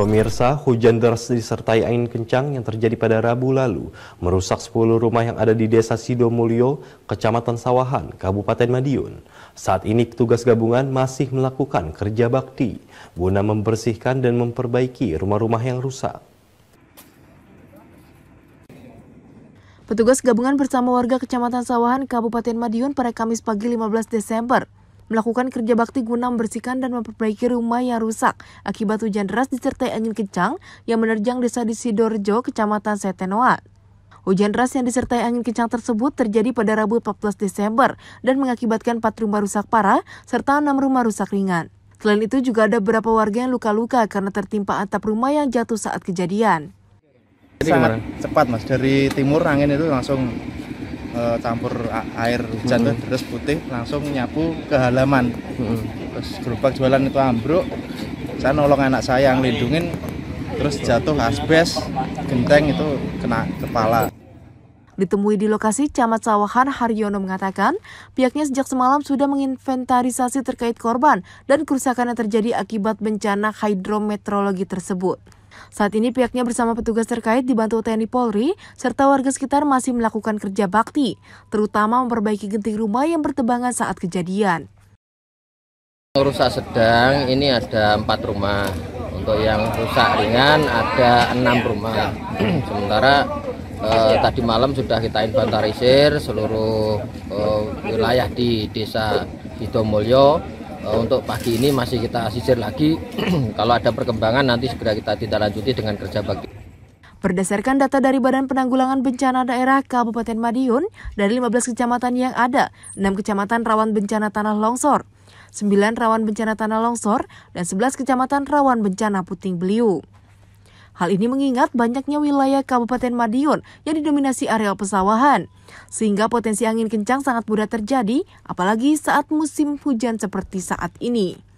Pemirsa, hujan deras disertai angin kencang yang terjadi pada Rabu lalu merusak 10 rumah yang ada di Desa Sidomulyo, Kecamatan Sawahan, Kabupaten Madiun. Saat ini petugas gabungan masih melakukan kerja bakti guna membersihkan dan memperbaiki rumah-rumah yang rusak. Petugas gabungan bersama warga Kecamatan Sawahan, Kabupaten Madiun pada Kamis pagi 15 Desember melakukan kerja bakti guna membersihkan dan memperbaiki rumah yang rusak akibat hujan deras disertai angin kencang yang menerjang desa di Sidorjo, Kecamatan Setenoa. Hujan deras yang disertai angin kencang tersebut terjadi pada Rabu 14 Desember dan mengakibatkan 4 rumah rusak parah serta 6 rumah rusak ringan. Selain itu juga ada beberapa warga yang luka-luka karena tertimpa atap rumah yang jatuh saat kejadian. Sangat cepat Mas, dari timur angin itu langsung campur air hujan terus putih langsung nyapu ke halaman, terus gerobak jualan itu ambruk. Saya nolong anak saya yang lindungin, terus jatuh asbes, genteng itu kena kepala. Ditemui di lokasi, Camat Sawahan Haryono mengatakan pihaknya sejak semalam sudah menginventarisasi terkait korban dan kerusakan yang terjadi akibat bencana hidrometeorologi tersebut. Saat ini pihaknya bersama petugas terkait dibantu TNI Polri serta warga sekitar masih melakukan kerja bakti, terutama memperbaiki genting rumah yang bertebangan saat kejadian. Rusak sedang ini ada 4 rumah, untuk yang rusak ringan ada 6 rumah. Sementara tadi malam sudah kita inventarisir seluruh wilayah di Desa Sidomulyo. Untuk pagi ini masih kita sisir lagi. Kalau ada perkembangan nanti segera kita lanjuti dengan kerja bakti. Berdasarkan data dari Badan Penanggulangan Bencana Daerah Kabupaten Madiun, dari 15 kecamatan yang ada, 6 kecamatan rawan bencana tanah longsor, 9 rawan bencana tanah longsor, dan 11 kecamatan rawan bencana puting beliung. Hal ini mengingat banyaknya wilayah Kabupaten Madiun yang didominasi areal pesawahan, sehingga potensi angin kencang sangat mudah terjadi, apalagi saat musim hujan seperti saat ini.